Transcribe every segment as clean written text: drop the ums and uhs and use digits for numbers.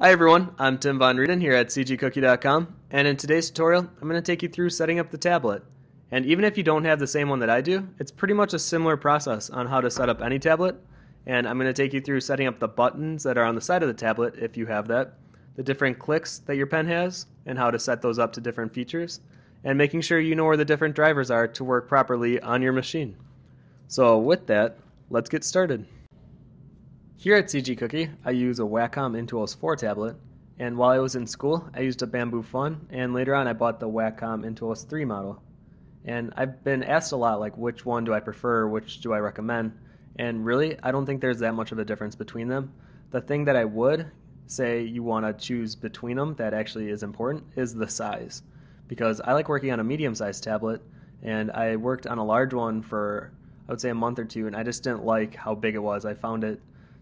Hi everyone, I'm Tim Von Rieden here at cgcookie.com, and in today's tutorial I'm going to take you through setting up the tablet. And even if you don't have the same one that I do, it's pretty much a similar process on how to set up any tablet, and I'm going to take you through setting up the buttons that are on the side of the tablet if you have that, the different clicks that your pen has and how to set those up to different features, and making sure you know where the different drivers are to work properly on your machine. So with that, let's get started. Here at CG Cookie, I use a Wacom Intuos 4 tablet, and while I was in school, I used a Bamboo Fun, and later on I bought the Wacom Intuos 3 model. And I've been asked a lot, like, which one do I prefer, which do I recommend, and really, I don't think there's that much of a difference between them. The thing that I would say you want to choose between them that actually is important is the size, because I like working on a medium-sized tablet, and I worked on a large one for, I would say, a month or two, and I just didn't like how big it was. I found it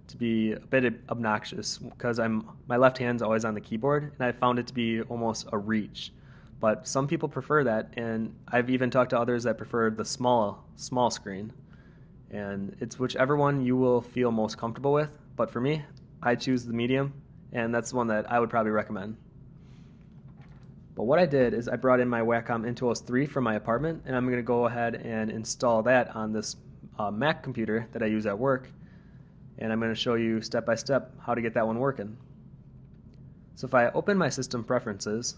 to be a bit obnoxious because my left hand's always on the keyboard, and I found it to be almost a reach. But some people prefer that, and I've even talked to others that prefer the small screen. And it's whichever one you will feel most comfortable with. But for me, I choose the medium, and that's the one that I would probably recommend. But what I did is I brought in my Wacom Intuos 3 from my apartment, and I'm going to go ahead and install that on this Mac computer that I use at work. And I'm going to show you step by step how to get that one working. So if I open my system preferences,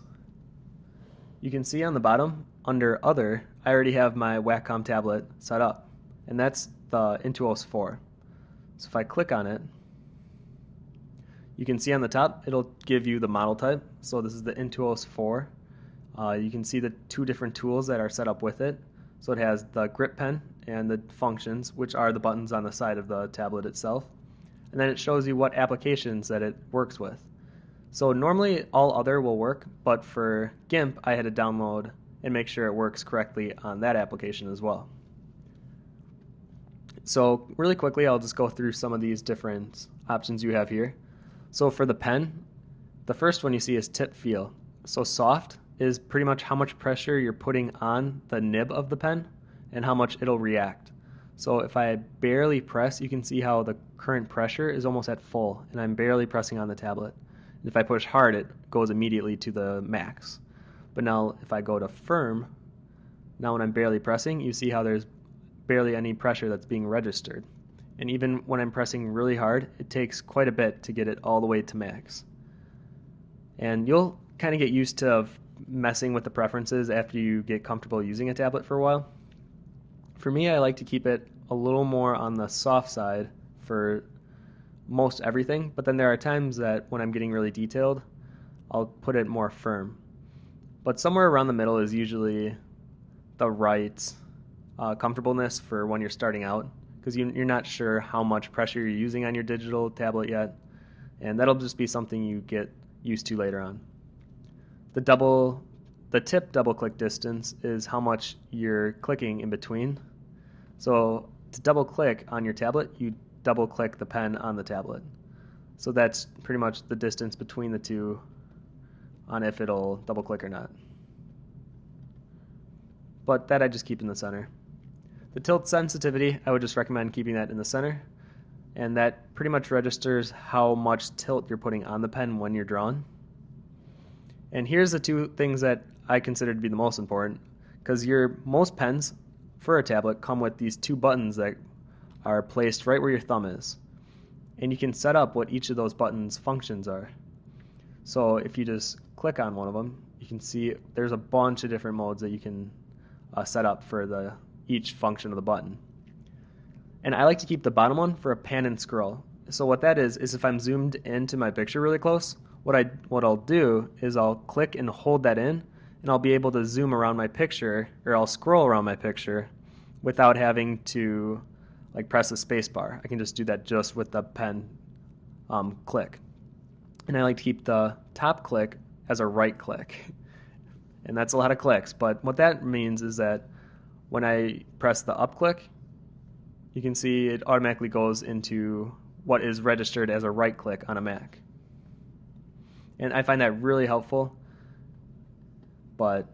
you can see on the bottom under other, I already have my Wacom tablet set up, and that's the Intuos 4. So if I click on it, you can see on the top it'll give you the model type. So this is the Intuos 4. You can see the two different tools that are set up with it. So it has the grip pen and the functions, which are the buttons on the side of the tablet itself. And then it shows you what applications that it works with. So normally all other will work, but for GIMP I had to download and make sure it works correctly on that application as well. So really quickly I'll just go through some of these different options you have here. So for the pen, the first one you see is tip feel. So soft is pretty much how much pressure you're putting on the nib of the pen and how much it'll react. So if I barely press, you can see how the current pressure is almost at full, and I'm barely pressing on the tablet. And if I push hard, it goes immediately to the max. But now if I go to firm, now when I'm barely pressing, you see how there's barely any pressure that's being registered. And even when I'm pressing really hard, it takes quite a bit to get it all the way to max. And you'll kind of get used to messing with the preferences after you get comfortable using a tablet for a while. For me, I like to keep it a little more on the soft side for most everything, but then there are times that when I'm getting really detailed, I'll put it more firm. But somewhere around the middle is usually the right comfortableness for when you're starting out, because you're not sure how much pressure you're using on your digital tablet yet, and that'll just be something you get used to later on. The tip double click distance is how much you're clicking in between. So to double click on your tablet, you double click the pen on the tablet. So that's pretty much the distance between the two on if it'll double click or not. But that I just keep in the center. The tilt sensitivity, I would just recommend keeping that in the center. And that pretty much registers how much tilt you're putting on the pen when you're drawing. And here's the two things that I consider to be the most important, because most pens for a tablet come with these two buttons that are placed right where your thumb is. And you can set up what each of those buttons' functions are. So if you just click on one of them, you can see there's a bunch of different modes that you can set up for each function of the button. And I like to keep the bottom one for a pan and scroll. So what that is if I'm zoomed into my picture really close, what I'll do is I'll click and hold that in, and I'll be able to zoom around my picture, or I'll scroll around my picture without having to press the space bar. I can just do that just with the pen click. And I like to keep the top click as a right click. And that's a lot of clicks, but what that means is that when I press the up click, you can see it automatically goes into what is registered as a right click on a Mac. And I find that really helpful. But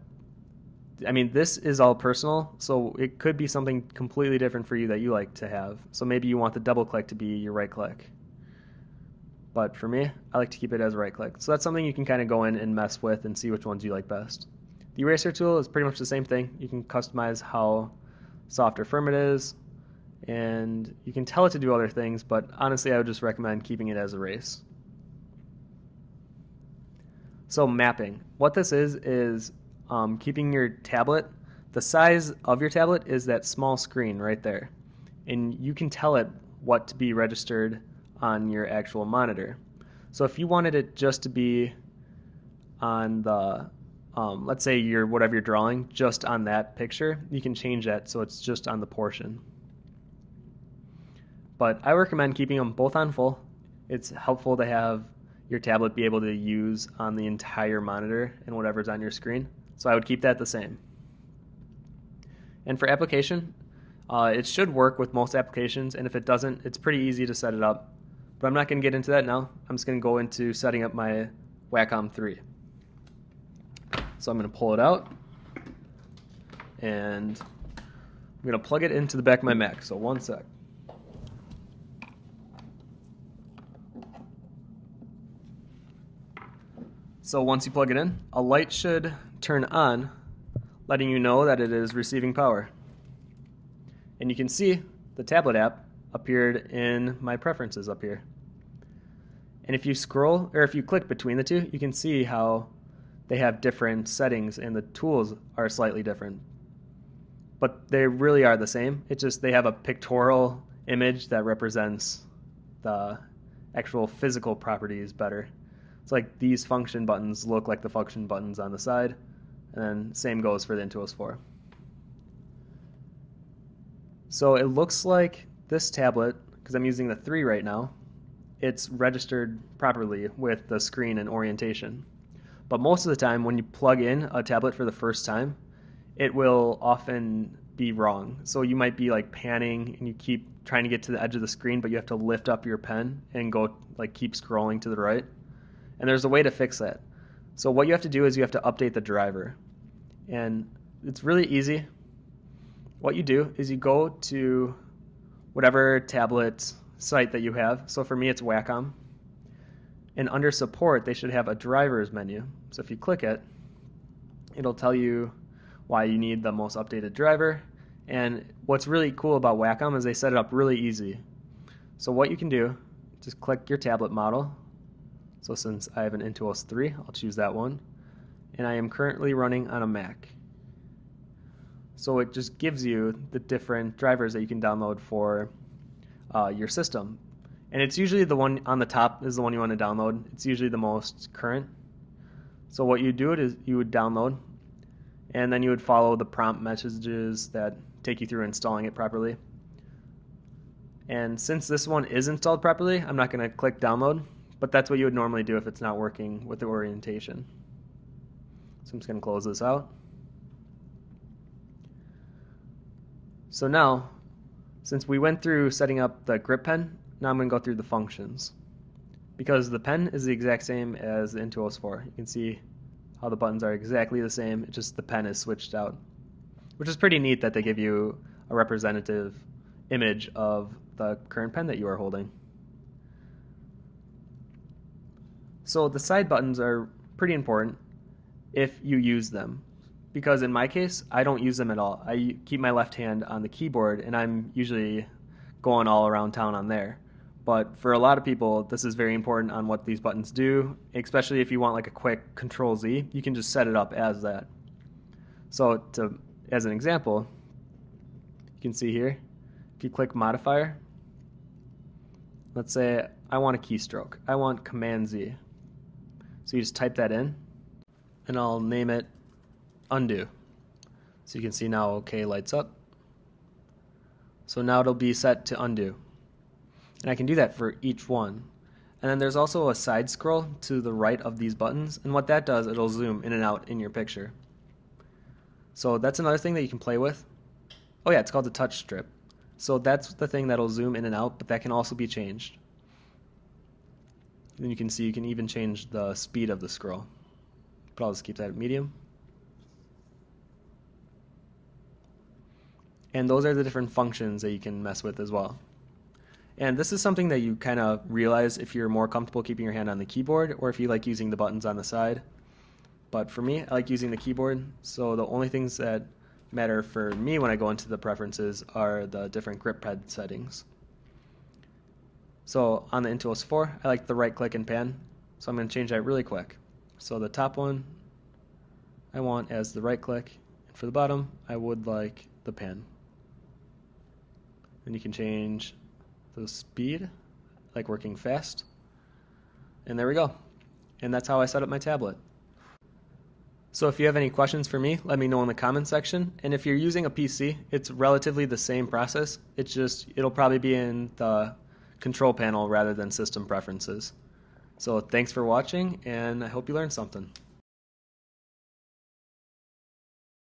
I mean, this is all personal, so it could be something completely different for you that you like to have. So maybe you want the double click to be your right click. But for me, I like to keep it as a right click. So that's something you can kind of go in and mess with and see which ones you like best. The eraser tool is pretty much the same thing. You can customize how soft or firm it is, and you can tell it to do other things, but honestly I would just recommend keeping it as erase. So mapping. What this is keeping your tablet, the size of your tablet is that small screen right there, and you can tell it what to be registered on your actual monitor. So if you wanted it just to be on the, let's say you're whatever you're drawing, just on that picture, you can change that so it's just on the portion. But I recommend keeping them both on full. It's helpful to have your tablet be able to use on the entire monitor and whatever's on your screen. So I would keep that the same. And for application, it should work with most applications, and if it doesn't, it's pretty easy to set it up. But I'm not going to get into that now. I'm just going to go into setting up my Wacom 3. So I'm going to pull it out, and I'm going to plug it into the back of my Mac. So one sec. So once you plug it in, a light should turn on, letting you know that it is receiving power. And you can see the tablet app appeared in my preferences up here. And if you scroll, or if you click between the two, you can see how they have different settings and the tools are slightly different. But they really are the same. It's just they have a pictorial image that represents the actual physical properties better. It's like these function buttons look like the function buttons on the side, and then same goes for the Intuos 4. So it looks like this tablet, because I'm using the 3 right now, it's registered properly with the screen and orientation. But most of the time when you plug in a tablet for the first time, it will often be wrong. So you might be like panning and you keep trying to get to the edge of the screen, but you have to lift up your pen and go like keep scrolling to the right. And there's a way to fix that. So what you have to do is you have to update the driver. And it's really easy. What you do is you go to whatever tablet site that you have. So for me, it's Wacom. And under support, they should have a drivers menu. So if you click it, it'll tell you why you need the most updated driver. And what's really cool about Wacom is they set it up really easy. So what you can do, just click your tablet model. So since I have an Intuos 3, I'll choose that one. And I am currently running on a Mac. So it just gives you the different drivers that you can download for your system. And it's usually the one on the top is the one you want to download. It's usually the most current. So what you do is you would download, and then you would follow the prompt messages that take you through installing it properly. And since this one is installed properly, I'm not going to click download. But that's what you would normally do if it's not working with the orientation. So I'm just going to close this out. So now, since we went through setting up the grip pen, now I'm going to go through the functions. Because the pen is the exact same as the Intuos 4. You can see how the buttons are exactly the same, it's just the pen is switched out. Which is pretty neat that they give you a representative image of the current pen that you are holding. So the side buttons are pretty important if you use them, because in my case, I don't use them at all. I keep my left hand on the keyboard, and I'm usually going all around town on there. But for a lot of people, this is very important on what these buttons do, especially if you want like a quick Control-Z, you can just set it up as that. So as an example, you can see here, if you click modifier, let's say I want a keystroke. I want Command-Z. So you just type that in, and I'll name it undo. So you can see now OK lights up. So now it'll be set to undo. And I can do that for each one. And then there's also a side scroll to the right of these buttons, and what that does, it'll zoom in and out in your picture. So that's another thing that you can play with. Oh yeah, it's called the touch strip. So that's the thing that'll zoom in and out, but that can also be changed. Then you can see you can even change the speed of the scroll. But I'll just keep that at medium. And those are the different functions that you can mess with as well. And this is something that you kind of realize if you're more comfortable keeping your hand on the keyboard or if you like using the buttons on the side. But for me, I like using the keyboard, so the only things that matter for me when I go into the preferences are the different grip pad settings. So on the Intuos 4, I like the right click and pan, so I'm going to change that really quick. So the top one I want as the right click, and for the bottom I would like the pan. And you can change the speed, like working fast, and there we go. And that's how I set up my tablet. So if you have any questions for me, let me know in the comment section. And if you're using a PC, it's relatively the same process. It's just, it'll probably be in the control panel rather than system preferences. So thanks for watching, and I hope you learned something.